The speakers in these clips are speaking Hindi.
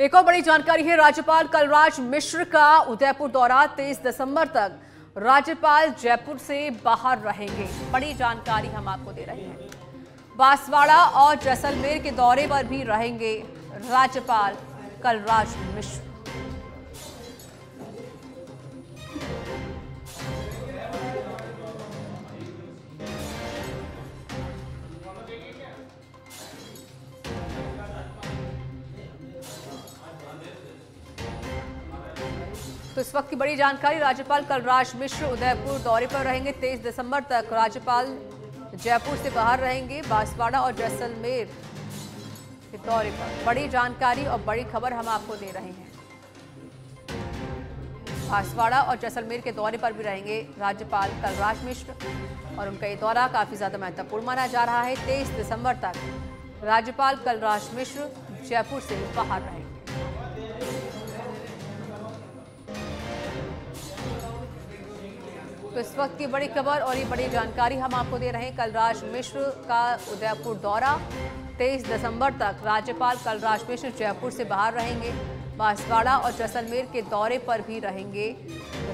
एक और बड़ी जानकारी है, राज्यपाल कलराज मिश्र का उदयपुर दौरा 23 दिसंबर तक। राज्यपाल जयपुर से बाहर रहेंगे, बड़ी जानकारी हम आपको दे रहे हैं। बांसवाड़ा और जैसलमेर के दौरे पर भी रहेंगे राज्यपाल कलराज मिश्र। तो इस वक्त की बड़ी जानकारी, राज्यपाल कलराज मिश्र उदयपुर दौरे पर रहेंगे 23 दिसंबर तक। राज्यपाल जयपुर से बाहर रहेंगे, बांसवाड़ा और जैसलमेर के दौरे पर। बड़ी जानकारी और बड़ी खबर हम आपको दे रहे हैं। बांसवाड़ा और जैसलमेर के दौरे पर भी रहेंगे राज्यपाल कलराज मिश्र और उनका ये दौरा काफी ज्यादा महत्वपूर्ण माना जा रहा है। 23 दिसंबर तक राज्यपाल कलराज मिश्र जयपुर से बाहर रहेंगे। तो इस वक्त की बड़ी खबर और ये बड़ी जानकारी हम आपको दे रहे हैं। कलराज मिश्र का उदयपुर दौरा 23 दिसंबर तक। राज्यपाल कलराज मिश्र जयपुर से बाहर रहेंगे, बांसवाड़ा और जैसलमेर के दौरे पर भी रहेंगे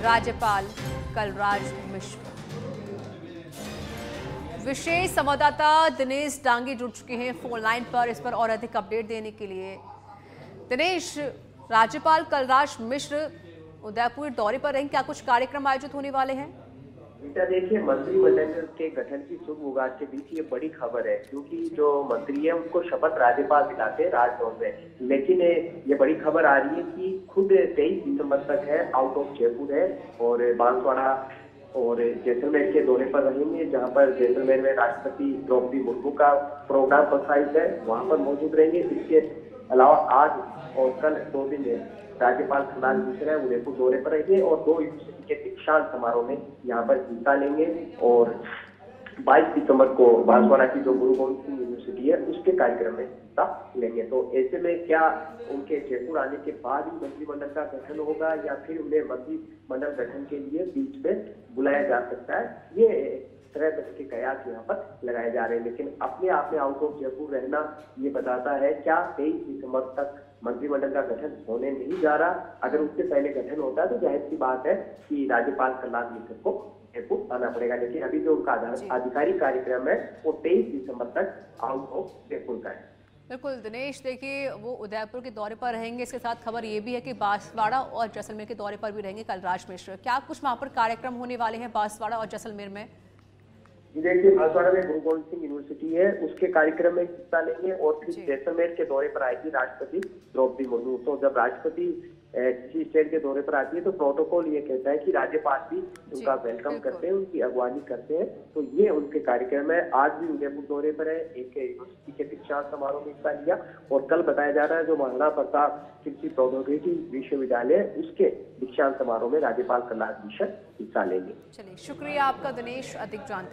राज्यपाल कलराज मिश्र। विशेष संवाददाता दिनेश डांगी जुड़ चुके हैं फोन लाइन पर, इस पर और अधिक अपडेट देने के लिए। दिनेश, राज्यपाल कलराज मिश्र उदयपुर दौरे पर रहेंगे, क्या कुछ कार्यक्रम आयोजित होने वाले हैं? देखिए, मंत्रिमंडल के गठन की शुभ उगाज के बीच ये बड़ी खबर है, क्योंकि जो मंत्री है उनको शपथ राज्यपाल दिलाते हैं राजभवन में। लेकिन ये बड़ी खबर आ रही है कि खुद 23 दिसंबर तक है, आउट ऑफ जयपुर है और बांसवाड़ा और जैसलमेर के दौरे पर रहेंगे, जहां पर जैसलमेर में राष्ट्रपति द्रौपदी मुर्मू का प्रोग्राम प्रसारित है, वहाँ पर मौजूद रहेंगे। इसके अलावा आज और कल 2 दिन राज्यपाल कलराज मिश्र है उदयपुर दौरे पर रहेंगे और 2 यूनिवर्सिटी के दीक्षांत समारोह में यहाँ पर हिस्सा लेंगे और 22 दिसंबर को बांसवाड़ा की जो गुरु गोविंद सिंह यूनिवर्सिटी है उसके कार्यक्रम में हिस्सा लेंगे। तो ऐसे में क्या उनके जयपुर आने के बाद ही मंत्रिमंडल का गठन होगा या फिर उन्हें मंत्रिमंडल गठन के लिए बीच में बुलाया जा सकता है, ये तरह तरह के कयास यहाँ पर लगाए जा रहे हैं। लेकिन अपने आप में आउट ऑफ जयपुर रहना ये बताता है क्या 23 दिसंबर तक मंत्रिमंडल का गठन होने नहीं जा रहा। अगर उससे पहले गठन होता है तो जाहिर सी बात है कि राज्यपाल कलराज मिश्र को जयपुर आना पड़ेगा, लेकिन अभी जो उनका आधिकारिक कार्यक्रम है वो 23 दिसंबर तक आउट ऑफ जयपुर का है। बिल्कुल दिनेश, देखिए वो उदयपुर के दौरे पर रहेंगे, इसके साथ खबर ये भी है कि बांसवाड़ा और जैसलमेर के दौरे पर भी रहेंगे कलराज मिश्र। क्या कुछ वहाँ पर कार्यक्रम होने वाले हैं बांसवाड़ा और जैसलमेर में? देखिए, बांसवाड़ा में गुरु गोविंद सिंह यूनिवर्सिटी है, उसके कार्यक्रम में हिस्सा लेंगे और फिर जैसलमेर के दौरे पर आएगी राष्ट्रपति द्रौपदी मुर्मू। तो जब राष्ट्रपति किसी स्टेट के दौरे पर आती है तो प्रोटोकॉल ये कहता है कि राज्यपाल भी उनका वेलकम करते हैं, उनकी अगवानी करते हैं। तो ये उनके कार्यक्रम है। आज भी उदयपुर दौरे पर है, एक यूनिवर्सिटी के दीक्षांत समारोह में हिस्सा लिया और कल बताया जा रहा है जो मंगला प्रताप कृषि प्रौद्योगिकी विश्वविद्यालय उसके दीक्षांत समारोह में राज्यपाल कलराज मिश्र हिस्सा लेंगे। चलिए, शुक्रिया आपका दिनेश, अधिक जानकारी।